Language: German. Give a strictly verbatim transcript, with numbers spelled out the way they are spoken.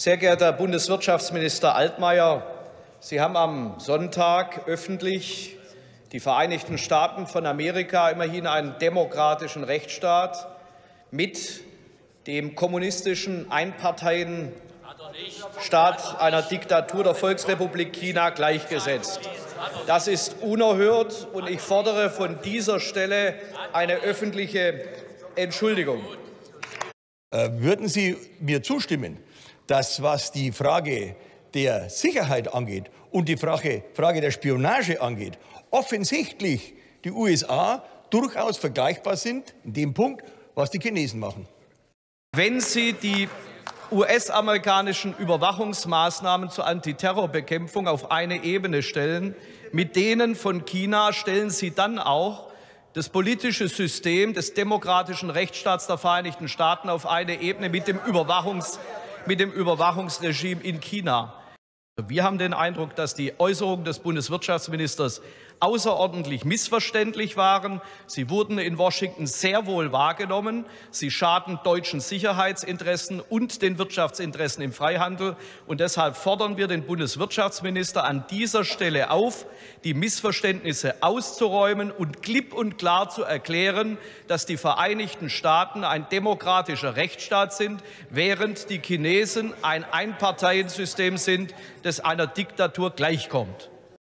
Sehr geehrter Bundeswirtschaftsminister Altmaier, Sie haben am Sonntag öffentlich die Vereinigten Staaten von Amerika, immerhin einen demokratischen Rechtsstaat, mit dem kommunistischen Einparteienstaat einer Diktatur der Volksrepublik China gleichgesetzt. Das ist unerhört, und ich fordere von dieser Stelle eine öffentliche Entschuldigung. Würden Sie mir zustimmen, dass, was die Frage der Sicherheit angeht und die Frage, Frage der Spionage angeht, offensichtlich die U S A durchaus vergleichbar sind in dem Punkt, was die Chinesen machen? Wenn Sie die U S-amerikanischen Überwachungsmaßnahmen zur Antiterrorbekämpfung auf eine Ebene stellen mit denen von China, stellen Sie dann auch das politische System des demokratischen Rechtsstaats der Vereinigten Staaten auf eine Ebene mit dem Überwachungs mit dem Überwachungsregime in China. Wir haben den Eindruck, dass die Äußerungen des Bundeswirtschaftsministers außerordentlich missverständlich waren. Sie wurden in Washington sehr wohl wahrgenommen. Sie schaden deutschen Sicherheitsinteressen und den Wirtschaftsinteressen im Freihandel. Und deshalb fordern wir den Bundeswirtschaftsminister an dieser Stelle auf, die Missverständnisse auszuräumen und klipp und klar zu erklären, dass die Vereinigten Staaten ein demokratischer Rechtsstaat sind, während die Chinesen ein Einparteiensystem sind, das einer Diktatur gleichkommt.